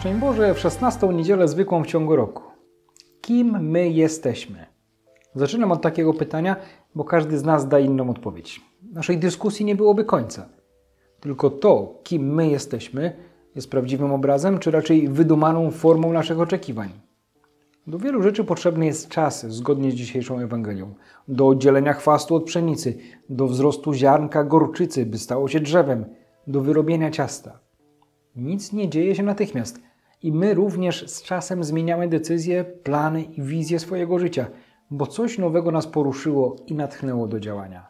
Szczęść Boże, w 16. niedzielę zwykłą w ciągu roku. Kim my jesteśmy? Zaczynam od takiego pytania, bo każdy z nas da inną odpowiedź. Naszej dyskusji nie byłoby końca. Tylko to, kim my jesteśmy, jest prawdziwym obrazem, czy raczej wydumaną formą naszych oczekiwań. Do wielu rzeczy potrzebny jest czas, zgodnie z dzisiejszą Ewangelią. Do oddzielenia chwastu od pszenicy, do wzrostu ziarnka gorczycy, by stało się drzewem, do wyrobienia ciasta. Nic nie dzieje się natychmiast. I my również z czasem zmieniamy decyzje, plany i wizje swojego życia, bo coś nowego nas poruszyło i natchnęło do działania.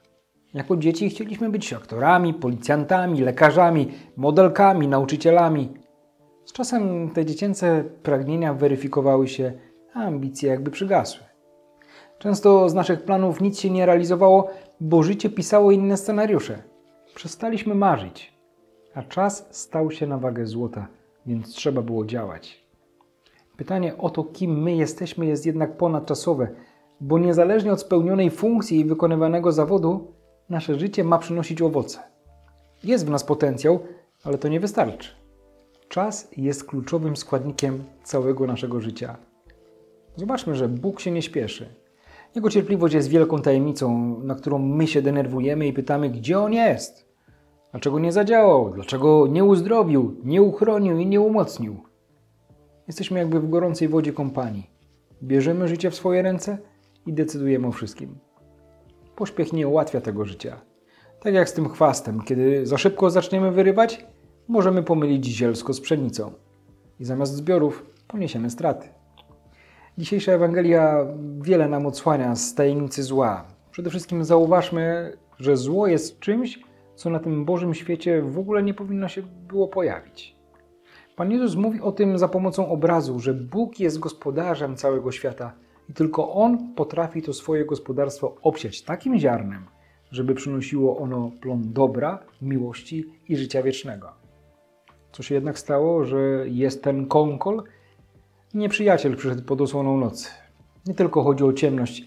Jako dzieci chcieliśmy być aktorami, policjantami, lekarzami, modelkami, nauczycielami. Z czasem te dziecięce pragnienia weryfikowały się, a ambicje jakby przygasły. Często z naszych planów nic się nie realizowało, bo życie pisało inne scenariusze. Przestaliśmy marzyć, a czas stał się na wagę złota, więc trzeba było działać. Pytanie o to, kim my jesteśmy, jest jednak ponadczasowe, bo niezależnie od spełnionej funkcji i wykonywanego zawodu, nasze życie ma przynosić owoce. Jest w nas potencjał, ale to nie wystarczy. Czas jest kluczowym składnikiem całego naszego życia. Zobaczmy, że Bóg się nie śpieszy. Jego cierpliwość jest wielką tajemnicą, na którą my się denerwujemy i pytamy, gdzie On jest? Dlaczego nie zadziałał? Dlaczego nie uzdrowił, nie uchronił i nie umocnił? Jesteśmy jakby w gorącej wodzie kompanii. Bierzemy życie w swoje ręce i decydujemy o wszystkim. Pośpiech nie ułatwia tego życia. Tak jak z tym chwastem, kiedy za szybko zaczniemy wyrywać, możemy pomylić zielsko z pszenicą. I zamiast zbiorów poniesiemy straty. Dzisiejsza Ewangelia wiele nam odsłania z tajemnicy zła. Przede wszystkim zauważmy, że zło jest czymś, co na tym Bożym świecie w ogóle nie powinno się było pojawić. Pan Jezus mówi o tym za pomocą obrazu, że Bóg jest gospodarzem całego świata i tylko On potrafi to swoje gospodarstwo obsiać takim ziarnem, żeby przynosiło ono plon dobra, miłości i życia wiecznego. Co się jednak stało, że jest ten kąkol? Nieprzyjaciel przyszedł pod osłoną nocy. Nie tylko chodzi o ciemność,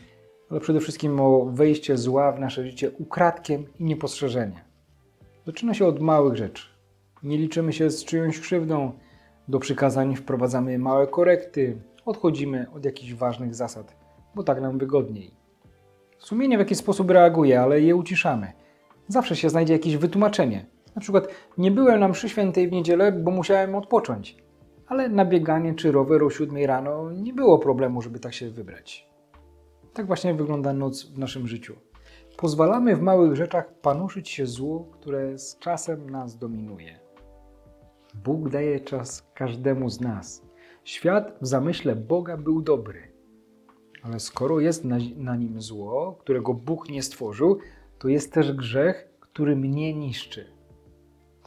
ale przede wszystkim o wejście zła w nasze życie ukradkiem i niepostrzeżenie. Zaczyna się od małych rzeczy. Nie liczymy się z czyjąś krzywdą, do przykazań wprowadzamy małe korekty, odchodzimy od jakichś ważnych zasad, bo tak nam wygodniej. Sumienie w jakiś sposób reaguje, ale je uciszamy. Zawsze się znajdzie jakieś wytłumaczenie. Na przykład nie byłem na mszy świętej w niedzielę, bo musiałem odpocząć. Ale na bieganie czy rower o 7 rano nie było problemu, żeby tak się wybrać. Tak właśnie wygląda noc w naszym życiu. Pozwalamy w małych rzeczach panuszyć się zło, które z czasem nas dominuje. Bóg daje czas każdemu z nas. Świat w zamyśle Boga był dobry. Ale skoro jest na nim zło, którego Bóg nie stworzył, to jest też grzech, który mnie niszczy.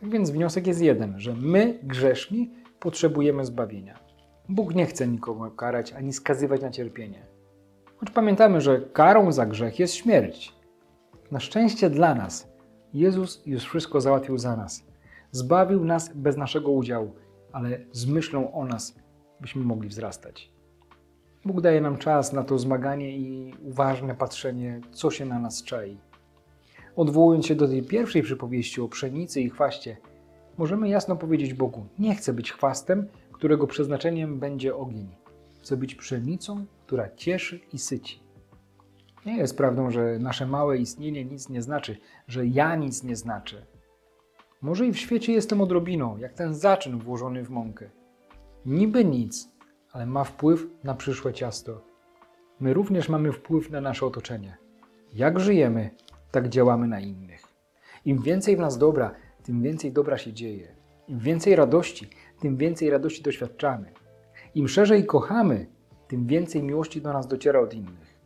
Tak więc wniosek jest jeden, że my, grzeszni, potrzebujemy zbawienia. Bóg nie chce nikogo karać ani skazywać na cierpienie. Choć pamiętamy, że karą za grzech jest śmierć. Na szczęście dla nas Jezus już wszystko załatwił za nas. Zbawił nas bez naszego udziału, ale z myślą o nas, byśmy mogli wzrastać. Bóg daje nam czas na to zmaganie i uważne patrzenie, co się na nas czai. Odwołując się do tej pierwszej przypowieści o pszenicy i chwaście, możemy jasno powiedzieć Bogu, nie chcę być chwastem, którego przeznaczeniem będzie ogień. Chcę być pszenicą, która cieszy i syci. Nie jest prawdą, że nasze małe istnienie nic nie znaczy, że ja nic nie znaczę. Może i w świecie jestem odrobiną, jak ten zaczyn włożony w mąkę. Niby nic, ale ma wpływ na przyszłe ciasto. My również mamy wpływ na nasze otoczenie. Jak żyjemy, tak działamy na innych. Im więcej w nas dobra, tym więcej dobra się dzieje. Im więcej radości, tym więcej radości doświadczamy. Im szerzej kochamy, tym więcej miłości do nas dociera od innych.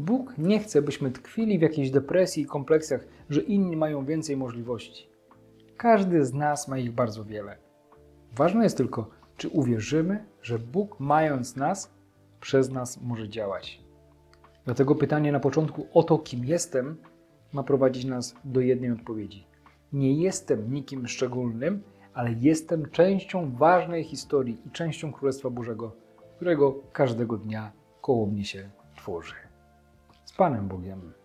Bóg nie chce, byśmy tkwili w jakiejś depresji i kompleksach, że inni mają więcej możliwości. Każdy z nas ma ich bardzo wiele. Ważne jest tylko, czy uwierzymy, że Bóg, mając nas, przez nas może działać. Dlatego pytanie na początku o to, kim jestem, ma prowadzić nas do jednej odpowiedzi. Nie jestem nikim szczególnym, ale jestem częścią ważnej historii i częścią Królestwa Bożego, którego każdego dnia koło mnie się tworzy. Z Panem Bogiem.